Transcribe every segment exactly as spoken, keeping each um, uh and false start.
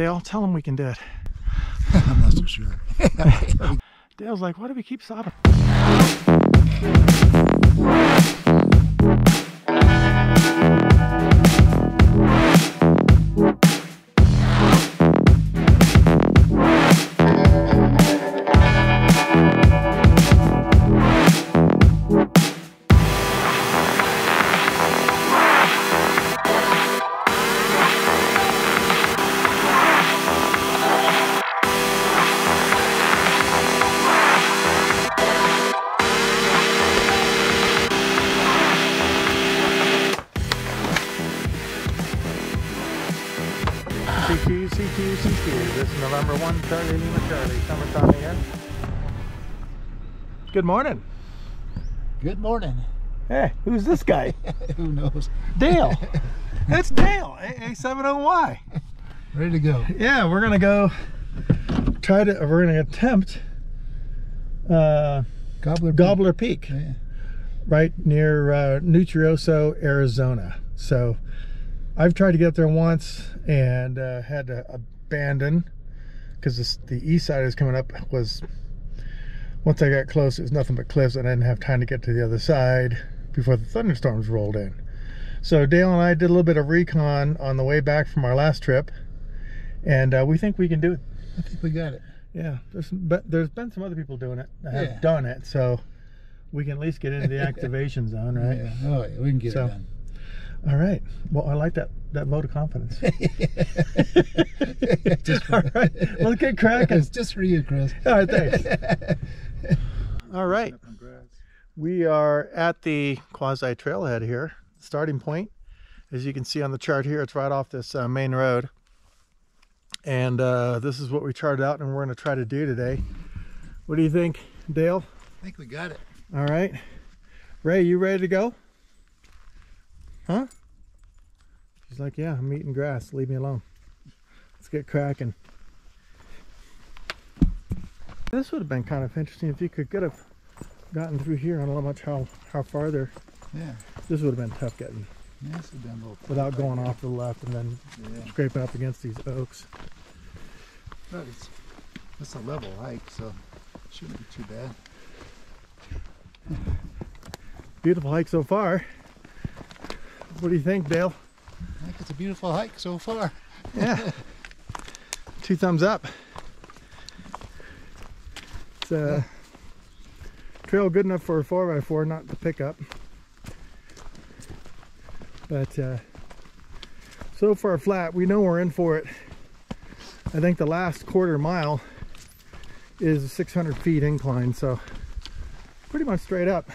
Dale. Tell him we can do it. I'm not so sure. Dale's like, why do we keep stopping? C two C two C two, this is November first, Charlie Lima Charlie, summertime again. Good morning. Good morning. Hey, who's this guy? Who knows? Dale. It's Dale, A A seven O Y. Ready to go. Yeah, we're gonna go try to, we're gonna attempt uh, Gobbler, Gobbler Peak, Peak yeah. right near uh, Nutrioso, Arizona. So I've tried to get there once and uh, had to abandon because the east side is coming up. Was once I got close, it was nothing but cliffs, and I didn't have time to get to the other side before the thunderstorms rolled in. So Dale and I did a little bit of recon on the way back from our last trip, and uh, we think we can do it. I think we got it. Yeah, there's but there's been some other people doing it. I have yeah. done it, so we can at least get into the activation zone, right? Yeah. Oh, yeah, we can get so, it done. All right. Well, I like that that vote of confidence. Just for, all right. Well, get cracking. It's just for you, Chris. All right, thanks. All right. Congrats. We are at the quasi trailhead here, starting point. As you can see on the chart here, it's right off this uh, main road. And uh, this is what we charted out, and we're going to try to do today. What do you think, Dale? I think we got it. All right. Ray, you ready to go? Huh? She's like, yeah, I'm eating grass. Leave me alone. Let's get cracking. This would have been kind of interesting if you could could have gotten through here. I don't know much how how farther. Yeah. This would have been tough getting. Yeah, this would have been a little tough without going right off to the left and then yeah. scraping up against these oaks. But it's it's a level hike, so it shouldn't be too bad. Beautiful hike so far. What do you think, Dale? I think it's a beautiful hike so far. Yeah. Two thumbs up. It's a yeah. trail good enough for a four by four, not the pickup. But uh, so far flat, we know we're in for it. I think the last quarter mile is a six hundred feet incline, so pretty much straight up.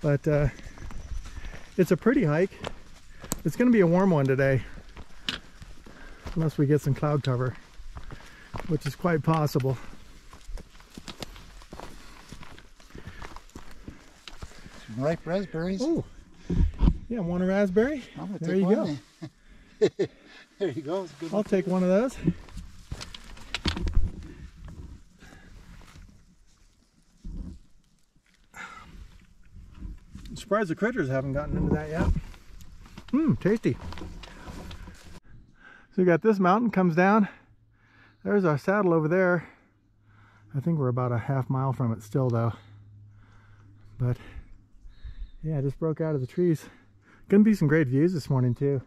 But uh, it's a pretty hike. It's going to be a warm one today, unless we get some cloud cover, which is quite possible. Some ripe raspberries. Oh, yeah, want a raspberry? I'm gonna there take you one go. Then. There you go. It's good I'll take one of those. I'm surprised the critters haven't gotten into that yet. Mmm, tasty. So we got this mountain comes down. There's our saddle over there. I think we're about a half mile from it still though. But yeah, just broke out of the trees. Gonna be some great views this morning too.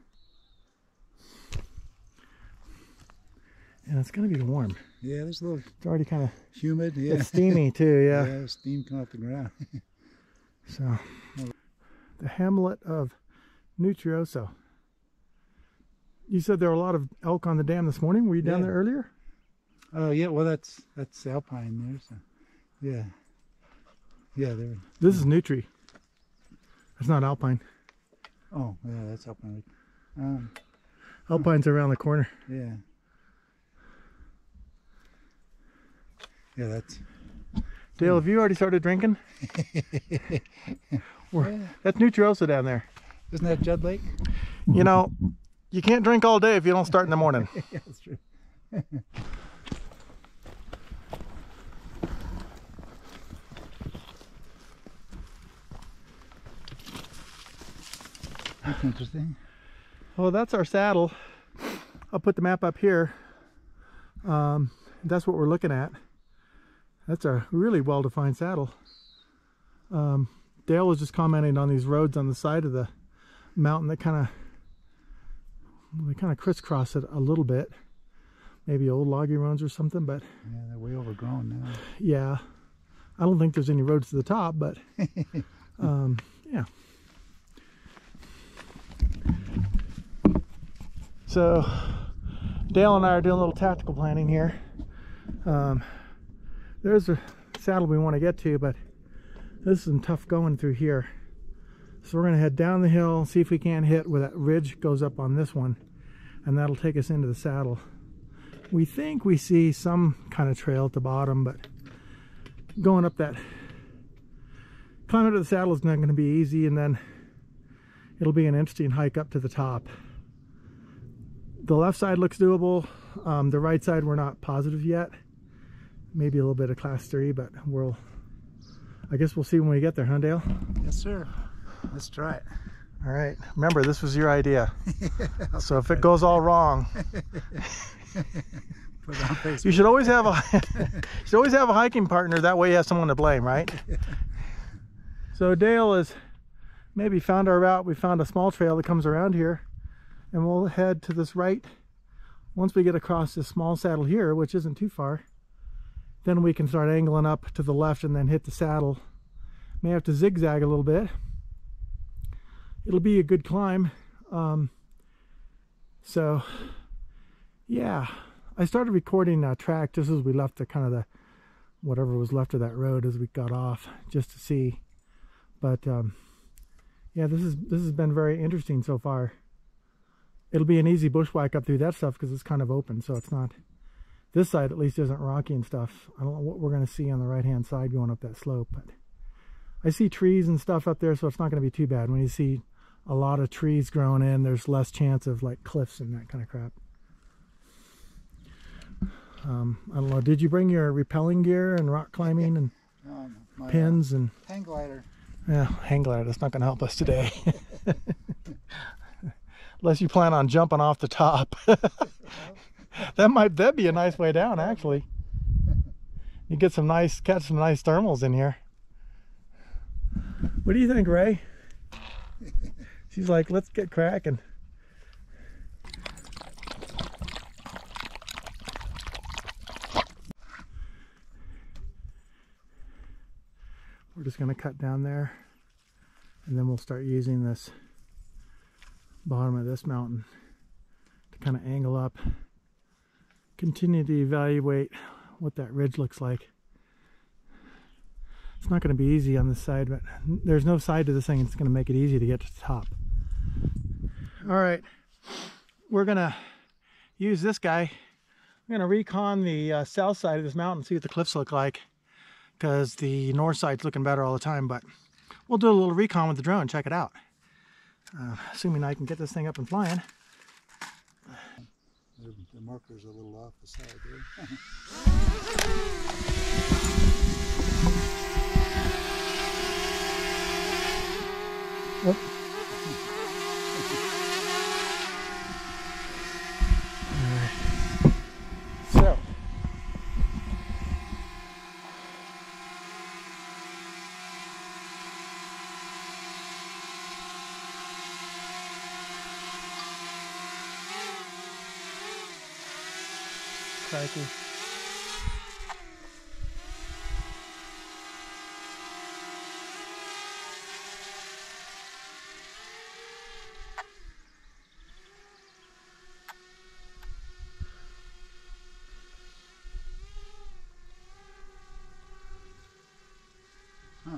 And it's gonna be warm. Yeah, there's a little. It's already kind of humid. Yeah, it's steamy too. Yeah. Yeah, steam coming off the ground. So, the hamlet of Nutrioso. You said there were a lot of elk on the dam this morning. Were you down yeah. there earlier? Oh, uh, yeah. Well, that's that's alpine there. So, yeah, yeah. There. Yeah. This is Nutri. It's not alpine. Oh, yeah, that's alpine. Um, Alpine's huh. around the corner. Yeah. Yeah, that's. Dale, have you already started drinking? yeah. That's Nutrioso down there. Isn't that Judd Lake? You know, you can't drink all day if you don't start in the morning. Yeah, that's true. That's interesting. Well, that's our saddle. I'll put the map up here. Um, that's what we're looking at. That's a really well-defined saddle. Um, Dale was just commenting on these roads on the side of the mountain that kind of, they kind of crisscross it a little bit. Maybe old logging roads or something, but yeah, they're way overgrown now. Yeah, I don't think there's any roads to the top, but um, yeah. So Dale and I are doing a little tactical planning here. Um, there's a saddle we want to get to, but this is some tough going through here. So we're going to head down the hill and see if we can't hit where that ridge goes up on this one, and that'll take us into the saddle. We think we see some kind of trail at the bottom, but going up that, climbing to the saddle is not going to be easy, and then it'll be an interesting hike up to the top. The left side looks doable. Um, the right side, we're not positive yet. Maybe a little bit of class three, but we'll, I guess we'll see when we get there, huh, Dale? Yes, sir. Let's try it. All right. Remember, this was your idea. So if it goes all wrong, you should always have a you should always have a hiking partner. That way you have someone to blame, right? So Dale has maybe found our route. We found a small trail that comes around here, and we'll head to this right. Once we get across this small saddle here, which isn't too far, then we can start angling up to the left and then hit the saddle. May have to zigzag a little bit. It'll be a good climb. Um, so yeah, I started recording a track just as we left the kind of the whatever was left of that road as we got off, just to see. But um, yeah, this is this has been very interesting so far. It'll be an easy bushwhack up through that stuff because it's kind of open, so it's not, this side at least isn't rocky and stuff. I don't know what we're going to see on the right hand side going up that slope, but I see trees and stuff up there, so it's not going to be too bad. When you see a lot of trees growing in, there's less chance of like cliffs and that kind of crap. Um, I don't know, did you bring your rappelling gear and rock climbing and no, my, pins uh, and hang glider? Yeah, hang glider, that's not going to help us today. Unless you plan on jumping off the top. That might, that'd be a nice way down actually. You get some nice, catch some nice thermals in here. What do you think, Ray? She's like, let's get cracking. We're just going to cut down there, and then we'll start using this bottom of this mountain to kind of angle up. Continue to evaluate what that ridge looks like. It's not going to be easy on this side, but there's no side to this thing. It's going to make it easy to get to the top. All right, we're going to use this guy. I'm going to recon the uh, south side of this mountain, see what the cliffs look like, because the north side's looking better all the time, but we'll do a little recon with the drone, check it out. Uh, assuming I can get this thing up and flying. The, the marker's a little off the side there. All right. So. Crikey. Huh.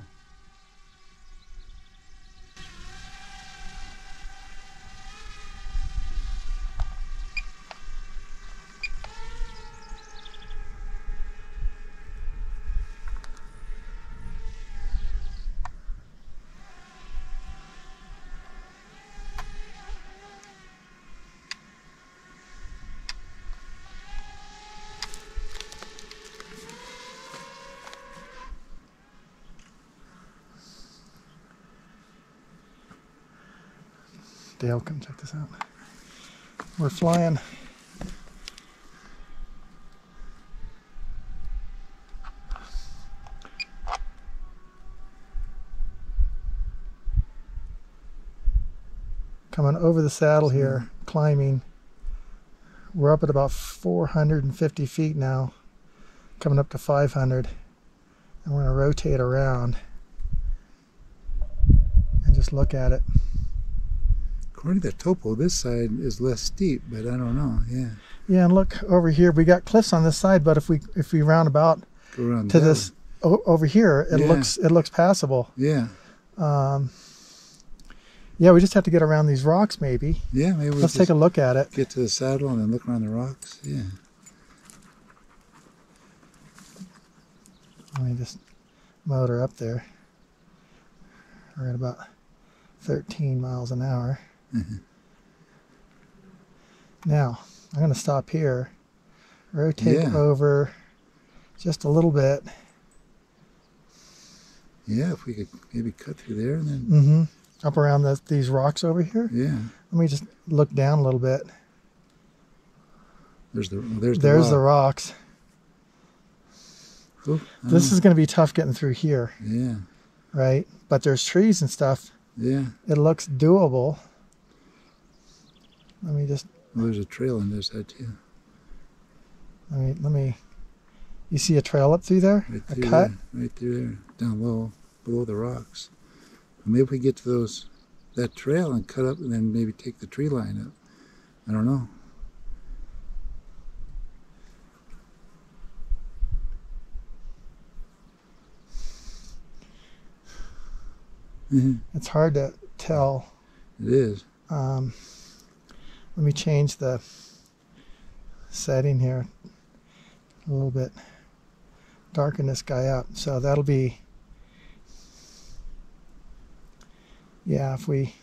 Dale, come check this out. We're flying coming over the saddle here, climbing. We're up at about four hundred fifty feet now, coming up to five hundred. And we're going to rotate around and just look at it. According to the topo, this side is less steep, but I don't know. Yeah. Yeah, and look over here. We got cliffs on this side, but if we if we round about to this over here, it yeah. looks it looks passable. Yeah. Um, yeah, we just have to get around these rocks, maybe. Yeah, maybe. Let's take a look at it. Get to the saddle and then look around the rocks. Yeah. Let me just motor up there. We're at about thirteen miles an hour. Mm-hmm. Now I'm going to stop here, rotate yeah. over just a little bit. Yeah, if we could maybe cut through there and then mm-hmm. up around the, these rocks over here. Yeah. Let me just look down a little bit. There's the there's the, there's rock. the rocks. Ooh, this is going to be tough getting through here. Yeah. Right, but there's trees and stuff. Yeah. It looks doable. Let me just. Well, there's a trail on this side too. Let me, let me. You see a trail up through there? Right through a cut? There, right through there, down low, below the rocks. Well, maybe if we get to those, that trail and cut up, and then maybe take the tree line up. I don't know. It's hard to tell. It is. Um, let me change the setting here a little bit. Darken this guy up. So that'll be, yeah, if we,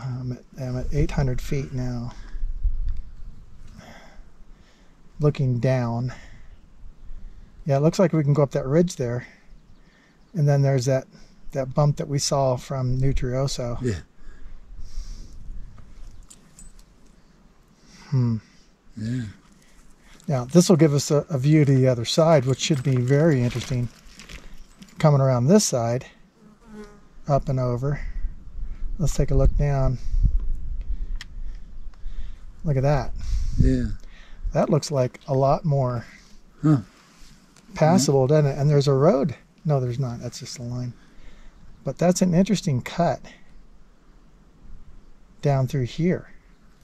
I'm at, I'm at eight hundred feet now. Looking down. Yeah, it looks like we can go up that ridge there. And then there's that that bump that we saw from Nutrioso. Yeah. Hmm. Yeah. Now, this will give us a, a view to the other side, which should be very interesting. Coming around this side, up and over. Let's take a look down. Look at that. Yeah. That looks like a lot more huh. passable, mm-hmm. doesn't it? And there's a road. No, there's not. That's just a line. But that's an interesting cut down through here.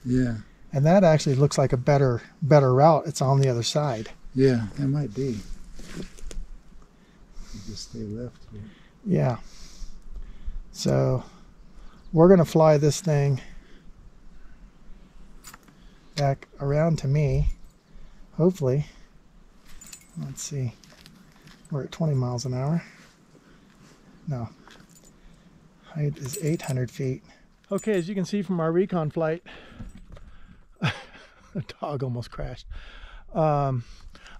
Yeah. And that actually looks like a better better route. It's on the other side. Yeah, it might be. You just stay left here. Yeah. So we're going to fly this thing back around to me, hopefully. Let's see. We're at twenty miles an hour. No. Height is eight hundred feet. Okay, as you can see from our recon flight, a dog almost crashed. Um,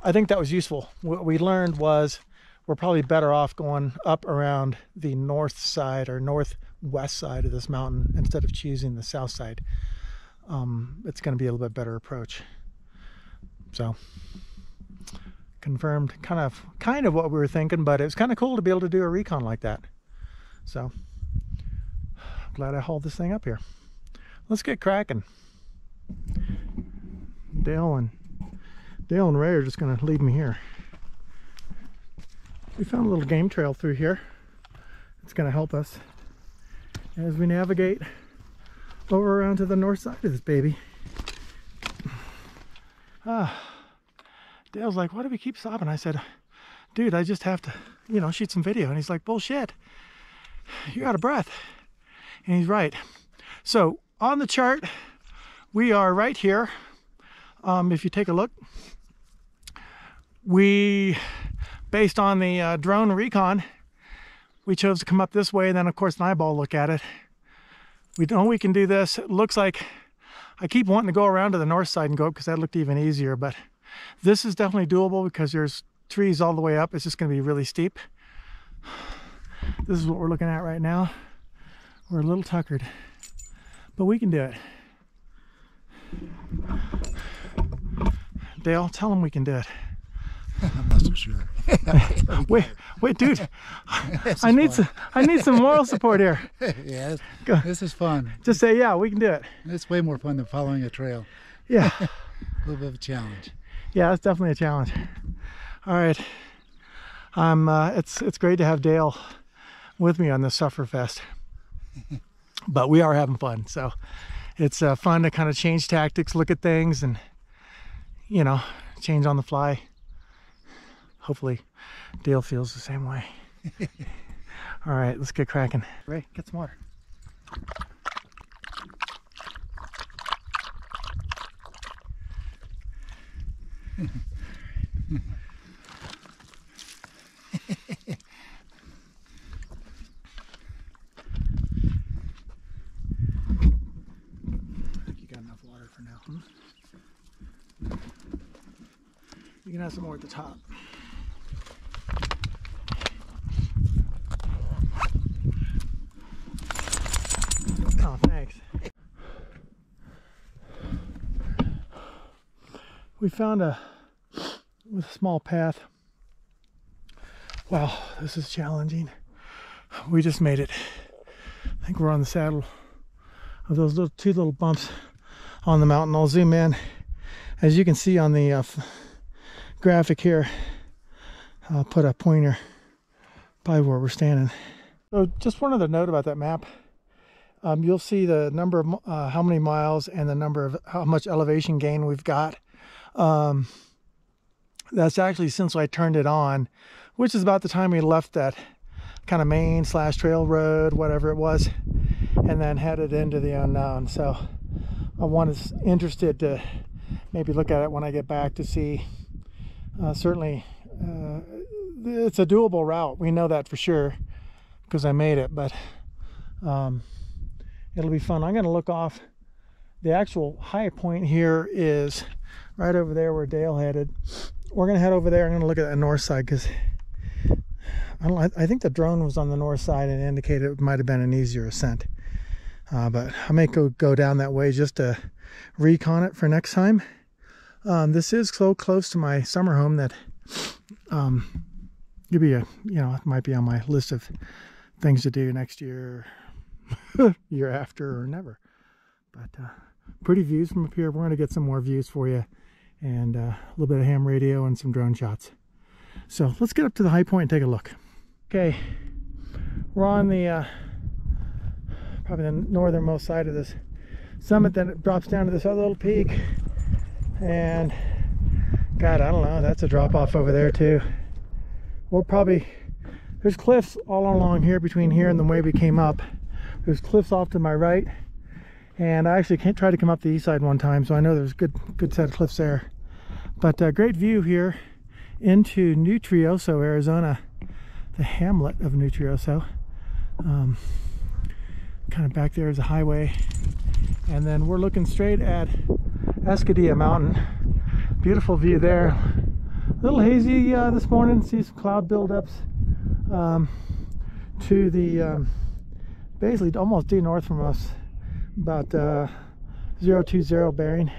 I think that was useful. What we learned was we're probably better off going up around the north side or northwest side of this mountain instead of choosing the south side. Um, it's going to be a little bit better approach. So, confirmed kind of, kind of what we were thinking, but it was kind of cool to be able to do a recon like that. So, glad I hauled this thing up here. Let's get cracking. Dale and Dale and Ray are just going to leave me here. We found a little game trail through here. It's going to help us as we navigate over around to the north side of this baby. Ah, Dale's like, "Why do we keep stopping?" I said, "Dude, I just have to, you know, shoot some video." And he's like, "Bullshit. You're out of breath." And he's right. So on the chart, we are right here. Um, if you take a look, we, based on the uh, drone recon, we chose to come up this way. And then of course, an eyeball look at it. We know we can do this. It looks like, I keep wanting to go around to the north side and go because that looked even easier, but this is definitely doable because there's trees all the way up. It's just gonna be really steep. This is what we're looking at right now. We're a little tuckered, but we can do it. Dale, tell them we can do it. I'm not so sure. wait, wait, dude. I need some, I need some moral support here. Yeah, this, this is fun. Just say, yeah, we can do it. It's way more fun than following a trail. Yeah. A little bit of a challenge. Yeah, that's definitely a challenge. All right. Um, uh, it's, it's great to have Dale with me on this Sufferfest. But we are having fun, so it's uh, fun to kind of change tactics, look at things, and, you know, change on the fly. Hopefully Dale feels the same way. All right, let's get cracking. Ray, get some water. You can have some more at the top. Oh, thanks. We found a, a small path. Wow, this is challenging. We just made it. I think we're on the saddle of those little two little bumps on the mountain. I'll zoom in. As you can see on the uh, graphic here, I'll put a pointer by where we're standing. So just one other note about that map, um, you'll see the number of uh, how many miles and the number of how much elevation gain we've got. Um, that's actually since I turned it on, which is about the time we left that kind of main slash trail road, whatever it was, and then headed into the unknown. So I was interested to maybe look at it when I get back to see. Uh, certainly uh, it's a doable route, we know that for sure because I made it, but um, it'll be fun. I'm going to look off. The actual high point here is right over there where Dale headed. We're going to head over there. I'm going to look at the north side because I don't, I think the drone was on the north side and indicated it might have been an easier ascent, uh, but I may go, go down that way just to recon it for next time. Um, this is so close to my summer home that um, it'd be a, you know, it might be on my list of things to do next year, year after, or never. But uh, pretty views from up here. We're going to get some more views for you, and uh, a little bit of ham radio and some drone shots. So let's get up to the high point and take a look. Okay, we're on the uh, probably the northernmost side of this summit. Then it drops down to this other little peak. And God, I don't know, that's a drop off over there too. We'll probably, there's cliffs all along here between here and the way we came up. There's cliffs off to my right, and I actually can't try to come up the east side one time, so I know there's good good set of cliffs there. But uh, great view here into Nutrioso, Arizona, the hamlet of Nutrioso. Um, kind of back there is a highway, and then we're looking straight at Escadia Mountain. Beautiful view there. A little hazy uh, this morning. See some cloud buildups um, to the um, basically almost due north from us, about uh, zero two zero bearing.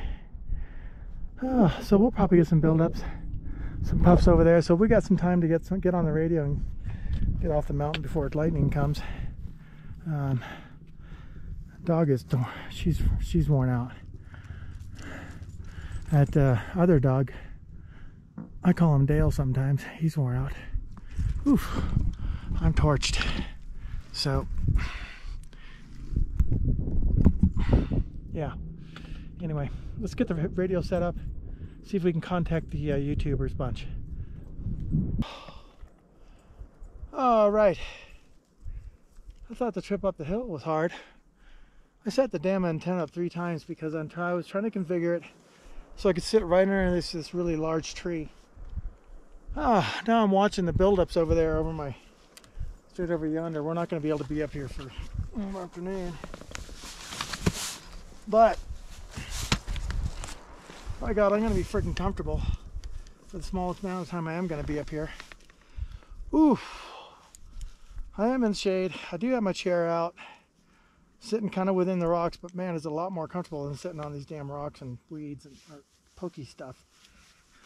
Uh, so we'll probably get some buildups, some puffs over there. So we got some time to get some, get on the radio and get off the mountain before lightning comes. Um, dog is she's she's worn out. That uh, other dog, I call him Dale sometimes, he's worn out. Oof, I'm torched. So, yeah. Anyway, let's get the radio set up, see if we can contact the uh, YouTubers bunch. All right. I thought the trip up the hill was hard. I set the damn antenna up three times because I'm try I was trying to configure it so I could sit right under this, this really large tree. Ah, now I'm watching the buildups over there, over my, straight over yonder. We're not going to be able to be up here for an afternoon. But, by God, I'm going to be freaking comfortable for the smallest amount of time I am going to be up here. Oof. I am in shade. I do have my chair out, sitting kind of within the rocks, but man, it's a lot more comfortable than sitting on these damn rocks and weeds and or pokey stuff.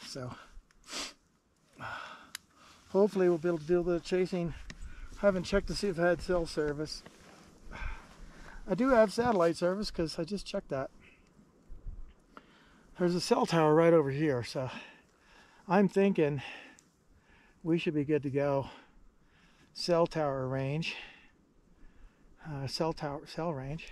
So hopefully we'll be able to do a little chasing. I haven't checked to see if I had cell service. I do have satellite service because I just checked that. There's a cell tower right over here, so I'm thinking we should be good to go. Cell tower range, uh, cell tower, cell range.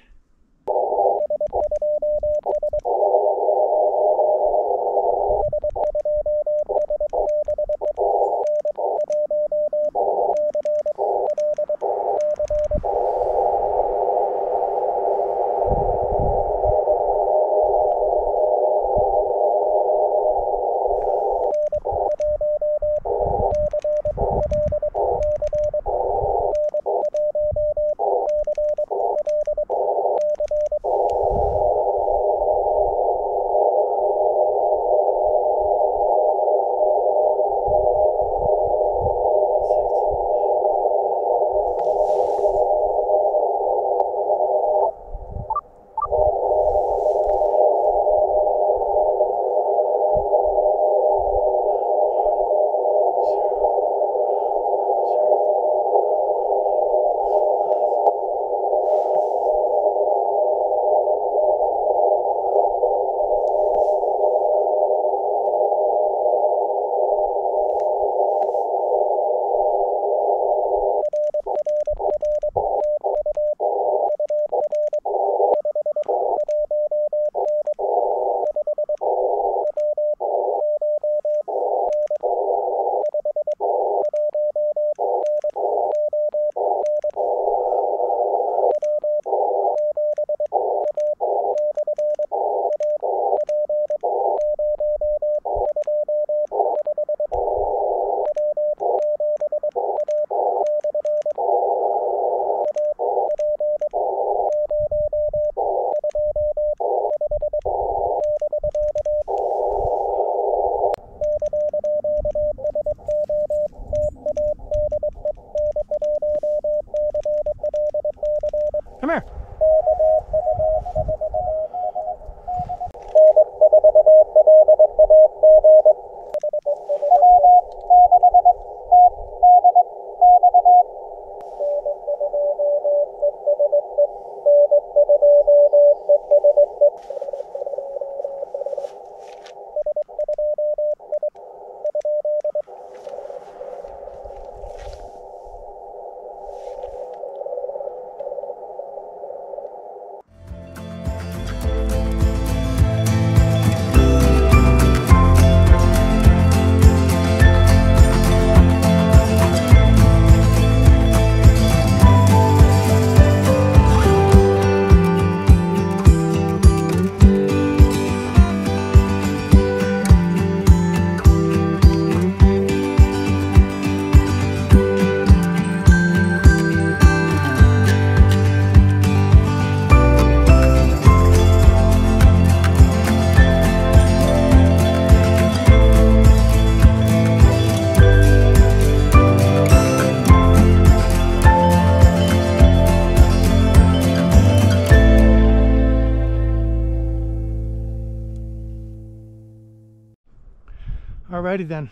Alrighty then,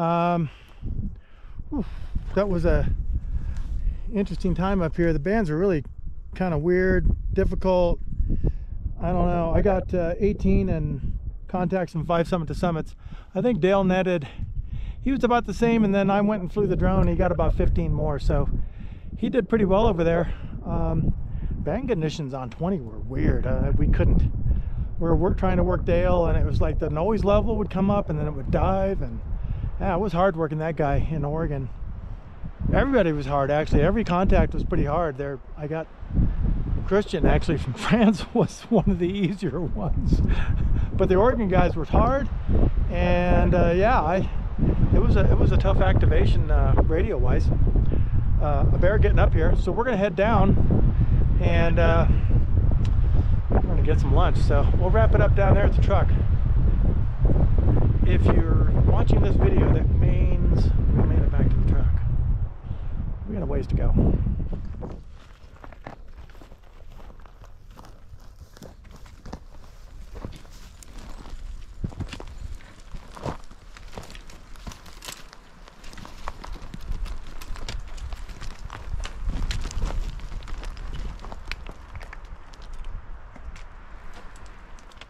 um, whew, that was a interesting time up here. The bands are really kind of weird, difficult. I don't know. I got uh, eighteen and contacts from five summit to summits. I think Dale netted. He was about the same, and then I went and flew the drone. And he got about fifteen more, so he did pretty well over there. Um, band conditions on twenty were weird. Uh, we couldn't. We were trying to work Dale, and it was like the noise level would come up and then it would dive, and yeah, it was hard working that guy in Oregon. Everybody was hard, actually. Every contact was pretty hard there. I got Christian, actually, from France was one of the easier ones. But the Oregon guys were hard, and uh, yeah, I, it was a it was a tough activation uh, radio wise. Uh, a bear getting up here, so we're gonna head down and. Uh, get some lunch, so we'll wrap it up down there at the truck. If you're watching this video, that means we made it back to the truck. We got a ways to go.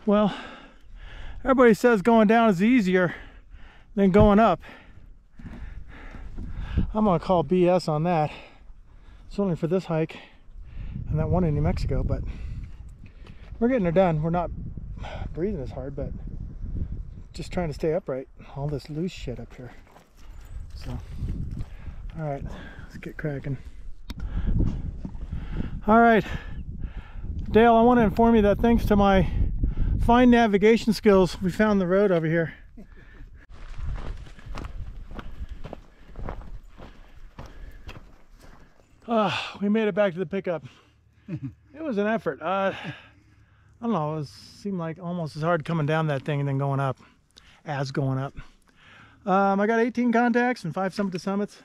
Well, everybody says going down is easier than going up. I'm gonna call B S on that. It's only for this hike and that one in New Mexico, but we're getting her done. We're not breathing as hard, but just trying to stay upright. All this loose shit up here. So, all right, let's get cracking. All right, Dale, I want to inform you that thanks to my fine navigation skills, we found the road over here. Uh, we made it back to the pickup. It was an effort. Uh, I don't know, it seemed like almost as hard coming down that thing and then going up as going up. Um, I got eighteen contacts and five summit to summits.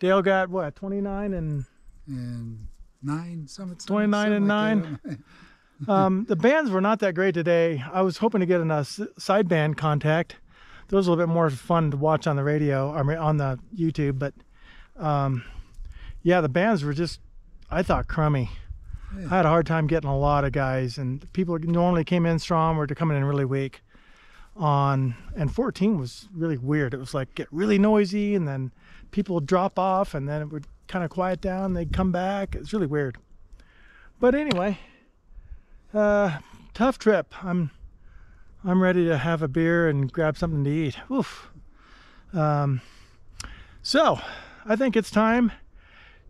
Dale got what, twenty-nine and, and nine summits. twenty-nine and nine. Like um, the bands were not that great today. I was hoping to get in a side band contact. Those are a little bit more fun to watch on the radio or on the YouTube. But um, yeah, the bands were just, I thought, crummy. Yeah. I had a hard time getting a lot of guys, and people normally came in strong were coming in really weak. On and fourteen was really weird. It was like get really noisy and then people would drop off and then it would kind of quiet down and they'd come back. It's really weird. But anyway, uh tough trip. I'm I'm ready to have a beer and grab something to eat. Oof. Um so I think it's time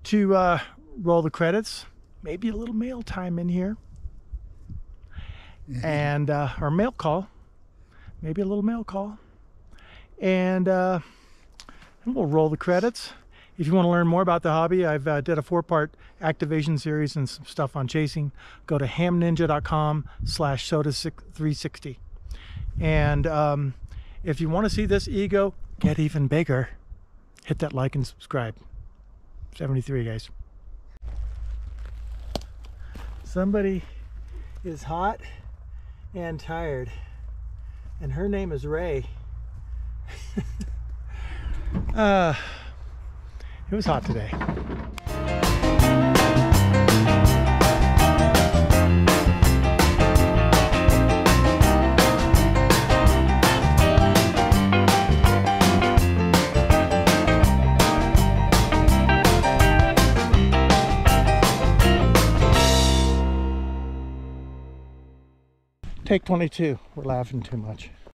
to uh roll the credits. Maybe a little mail time in here. Mm-hmm. And uh or mail call. Maybe a little mail call, and, uh, and we'll roll the credits. If you want to learn more about the hobby, I've uh, did a four-part activation series and some stuff on chasing. Go to ham ninja dot com slash soda three sixty. And um, if you want to see this ego get even bigger, hit that like and subscribe. seventy-three, guys. Somebody is hot and tired. And her name is Ray. uh, it was hot today. Take twenty-two, we're laughing too much.